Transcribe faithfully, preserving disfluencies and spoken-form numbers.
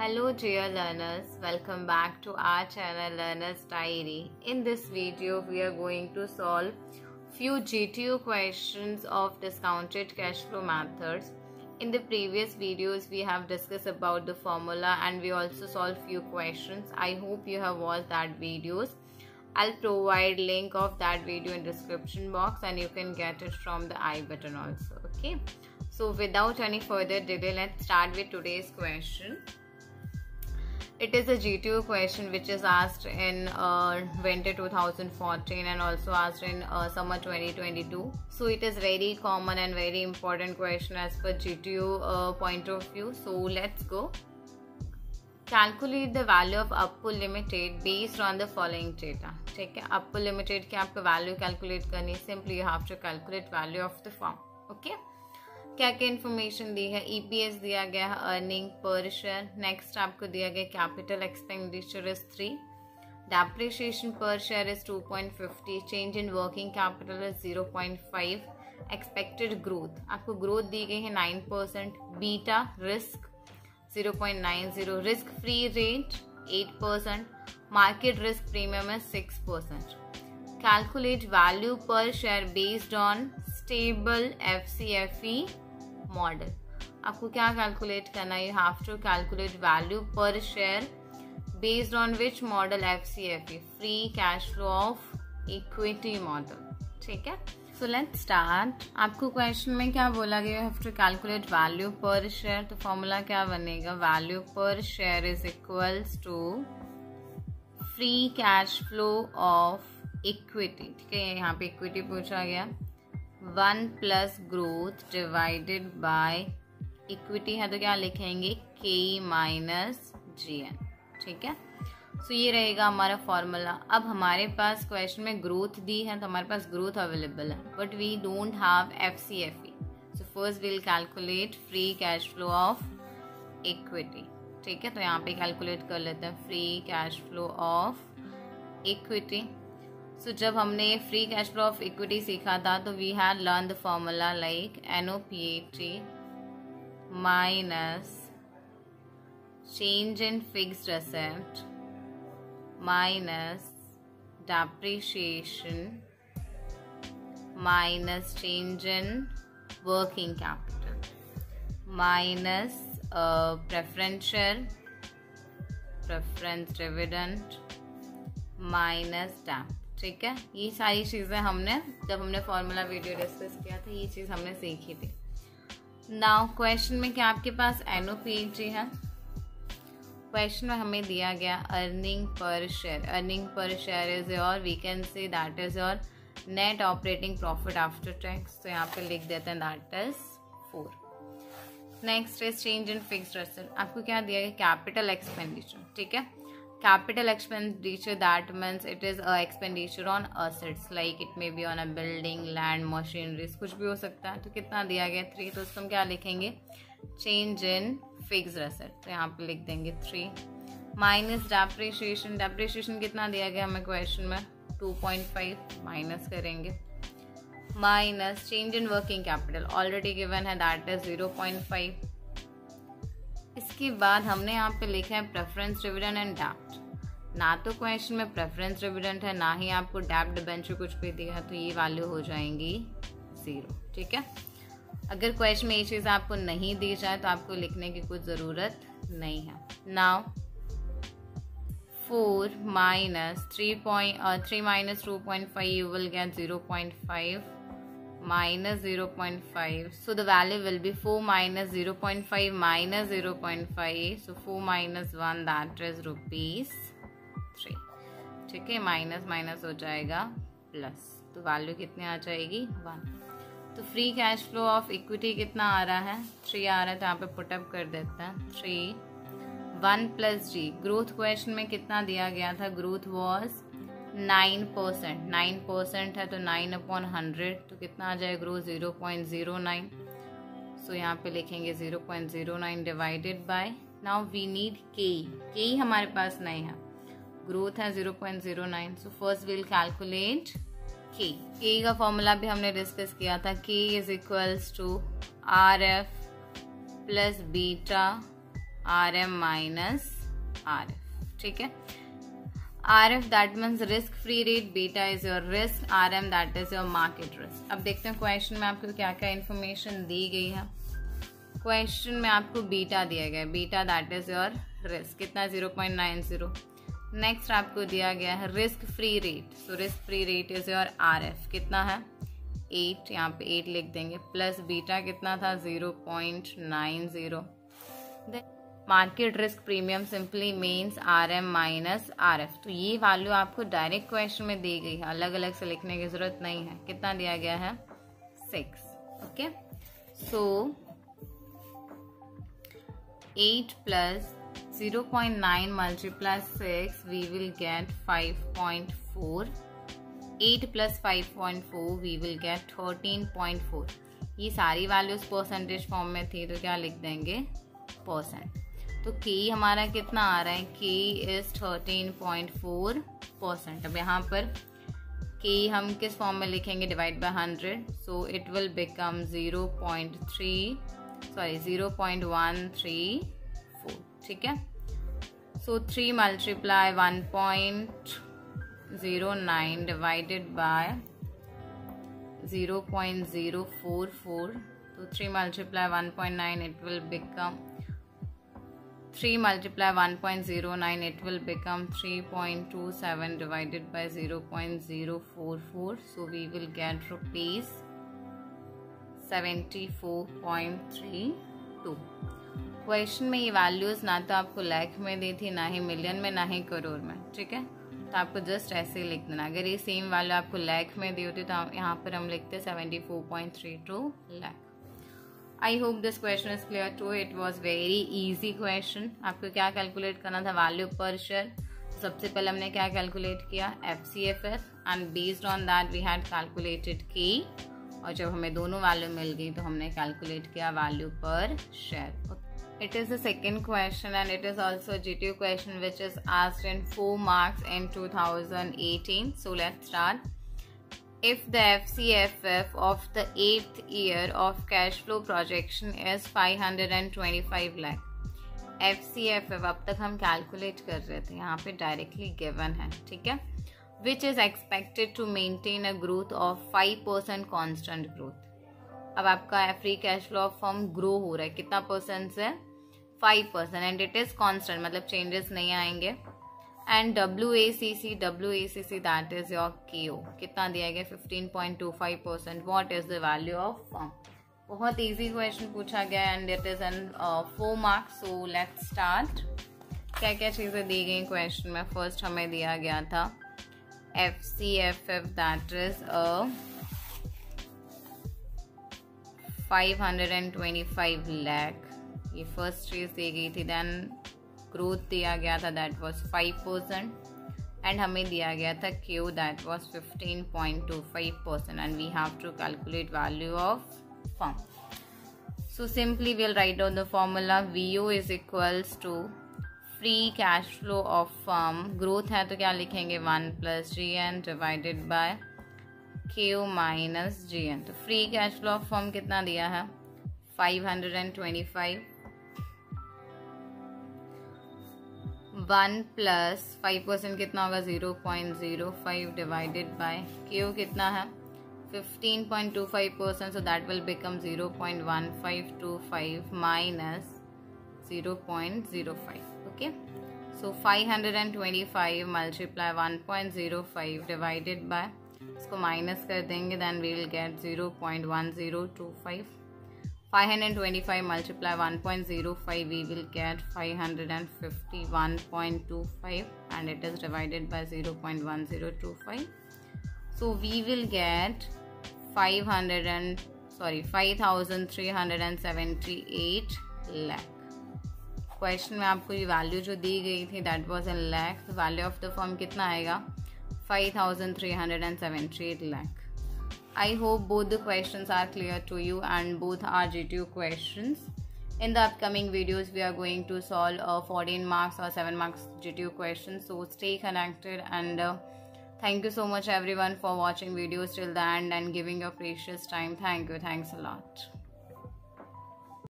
Hello dear learners, welcome back to our channel Learner's Diary. In this video we are going to solve few G T U questions of discounted cash flow methods. In the previous videos we have discussed about the formula and we also solved few questions. I hope you have watched that videos. I'll provide link of that video in description box and you can get it from the I button also, okay? So without any further delay, let's start with today's question. It is a G T U question which is asked in uh, winter two thousand fourteen and also asked in uh, summer twenty twenty-two. So it is very common and very important question as per G T U uh, point of view. So let's go. Calculate the value of Apco Limited based on the following data. Okay, Apco Limited की आपको value calculate करनी, simply you have to calculate value of the firm. Okay. क्या क्या information दी है, E P S दिया गया है, earning per share. Next आपको दिया गया capital expenditure is three, depreciation पर share is two point fifty, change in working capital is zero point five, expected growth आपको ग्रोथ दी गई है nine percent, beta risk zero point nine zero, risk free rate eight percent, market risk premium is six percent. Calculate value पर share based on stable F C F E model. आपको क्या calculate करना है, you have to calculate value पर share based on which model, F C F E free cash flow of equity model. ठीक है, so let's start. आपको question में क्या बोला गया, you have to calculate value पर शेयर. तो फॉर्मूला क्या बनेगा, वैल्यू पर share is equals to free cash flow of equity. ठीक है, यहाँ पे इक्विटी पूछा गया, one plus growth divided by equity है तो क्या लिखेंगे, के माइनस जी एन. ठीक है, सो ये रहेगा हमारा फॉर्मूला. अब हमारे पास क्वेश्चन में ग्रोथ दी है तो हमारे पास ग्रोथ अवेलेबल है, but we don't have F C F E. So first we'll calculate free cash flow of equity. ठीक है, तो यहाँ पे कैलकुलेट कर लेते हैं free cash flow of equity. So so, जब हमने free cash flow of equity सीखा था तो we had learn the formula like N O P A T minus change in fixed asset minus depreciation minus change in working capital minus preference share preference dividend minus tax. ठीक है, ये सारी चीज़ें हमने जब हमने फॉर्मूला वीडियो डिस्कस किया था ये चीज़ हमने सीखी थी. नाउ क्वेश्चन में क्या आपके पास N O P A T है. क्वेश्चन में हमें दिया गया earning per share. Earning per share is your, we can say that is your net operating profit after tax. तो यहाँ पे लिख देते हैं that is four. Next is change in fixed asset. आपको क्या दिया गया, कैपिटल एक्सपेंडिचर. ठीक है, capital expenditure, that means it is a expenditure on assets like it may be on a building, land, machineries, कुछ भी हो सकता है. तो कितना दिया गया, थ्री. तो उसको हम क्या लिखेंगे, change in fixed asset. तो यहाँ पे लिख देंगे थ्री minus depreciation. depreciation कितना दिया गया हमें question में, टू पॉइंट फाइव minus करेंगे, minus change in working capital already given है that is zero point five. इसके बाद हमने यहाँ पे लिखा है प्रेफरेंस डिविडेंड एंड डेप्ट. ना तो क्वेश्चन में प्रेफरेंस डिविडेंड है ना ही आपको डेप्ट डिबेंचर कुछ भी दिया है, तो ये वैल्यू हो जाएंगी जीरो. ठीक है, अगर क्वेश्चन में ये चीज़ आपको नहीं दी जाए तो आपको लिखने की कुछ ज़रूरत नहीं है. Now four minus three point three minus two point five you will get zero point five minus zero point five. So the value will be four minus zero point five minus zero point five. So four minus one, that is rupees three. ठीक है, minus minus हो जाएगा plus. तो value कितनी आ जाएगी, one. तो free cash flow of equity कितना आ रहा है, three आ रहा है. तो यहाँ पे put up कर देते हैं three. one plus G. Growth question में कितना दिया गया था, growth was nine percent. Nine percent है तो नाइन अपॉन हंड्रेड. तो कितना आ जाएगा growth, zero point zero nine. So यहाँ पे लिखेंगे zero point zero nine divided by. Now we need K, K हमारे पास नहीं है, ग्रोथ है zero point zero nine. So first we'll calculate K. K का फॉर्मूला भी हमने डिस्कस किया था, K is equals to R F plus beta R M minus R F. ठीक है, R F that means risk free rate, beta is your risk, R M that is your market risk. अब देखते हैं question में आपको क्या क्या information दी गई है. क्वेश्चन में आपको बीटा दिया गया है, beta that is your risk कितना, zero point nine zero. Next आपको दिया गया है risk free rate, so risk free rate is your R F कितना है, एट, यहाँ पे एट लिख देंगे, प्लस बीटा कितना था zero point nine zero. Market risk premium simply means R M minus R F. तो ये वैल्यू आपको डायरेक्ट क्वेश्चन में दी गई है, अलग अलग से लिखने की जरूरत नहीं है. कितना दिया गया है, six. Okay, so eight plus zero point nine multiplied six, we will get five point four. eight plus five point four, we will get thirteen point four. ये सारी वैल्यूज परसेंटेज फॉर्म में थी, तो क्या लिख देंगे परसेंट. तो K हमारा कितना आ रहा है, K is thirteen point four percent. अब यहाँ पर K हम किस फॉर्म में लिखेंगे, divide by hundred, so it will become zero point three sorry zero point one three. ठीक है, सो three multiply one point zero nine divided by zero point zero four four. तो three multiply one point nine it will become three multiply one point zero nine it will become three point two seven divided by zero point zero four four. So we will get rupees seventy four point three two. Question में ये values ना तो आपको लाख में दी थी, ना ही million में, ना ही करोड़ में. ठीक है, तो आपको जस्ट ऐसे ही लिख देना. अगर ये सेम वैल्यू आपको लाख में दी होती तो यहाँ पर हम लिखते seventy four point three two lakh. I hope this question is clear to. It was very easy question. आपको क्या कैलकुलेट करना था, वैल्यू पर शेयर. सबसे पहले हमने क्या कैलकुलेट किया, F C F F, and based on that we had calculated की. और जब हमें दोनों वैल्यू मिल गई तो हमने कैलकुलेट किया वैल्यू पर share. It is the second question and it is also a G T U question which is asked in four marks in two thousand eighteen. So let's start. If the F C F F of the eighth year of cash flow projection is five hundred twenty-five lakh, F C F F अब तक हम calculate कर रहे थे, यहाँ पे directly given है. ठीक है, which is expected to maintain a growth of five percent constant growth. अब आपका free cash flow of firm grow हो रहा है कितना परसेंट से, five percent, and it is constant, मतलब चेंजेस नहीं आएंगे. And W A C C W A C C that is your K O कितना दिया गया, fifteen point two five percent. What is the value of firm. बहुत easy question पूछा गया है and it is an four marks. So let's start. क्या क्या चीज़ें दी गई क्वेश्चन में. फर्स्ट हमें दिया गया था F C F F that is a five hundred twenty-five lakh, ये फर्स्ट चीज दी गई थी. देन ग्रोथ दिया गया था that was five percent, and हमें दिया गया था Q that was fifteen point two five percent, and we have to calculate value of firm. So simply we will write down the formula. V O is equals to free cash flow of firm, growth है तो क्या लिखेंगे, one plus G N divided by Q minus G N. तो free cash flow of firm कितना दिया है, five hundred twenty five, one plus five percent कितना होगा zero point zero five divided by Q कितना है fifteen point two five percent. So that will become zero point one five two five minus zero point zero five. Okay, so five hundred twenty five multiply one point zero five divided by, इसको minus कर देंगे, then we will get zero point one zero two five. Five hundred twenty five multiply one point zero five, we will get five hundred fifty one point two five, and it is divided by zero point one zero two five. So we will get five hundred sorry five thousand three hundred seventy-eight lakh. Question में आपको ये value जो दी गई थी that was in lakh. Value of the firm कितना आएगा, five thousand three hundred seventy-eight lakh. I hope both the questions are clear to you and both are G T U questions. In the upcoming videos, we are going to solve uh, fourteen marks or seven marks G T U questions. So stay connected and uh, thank you so much everyone for watching videos till the end and giving your precious time. Thank you. Thanks a lot.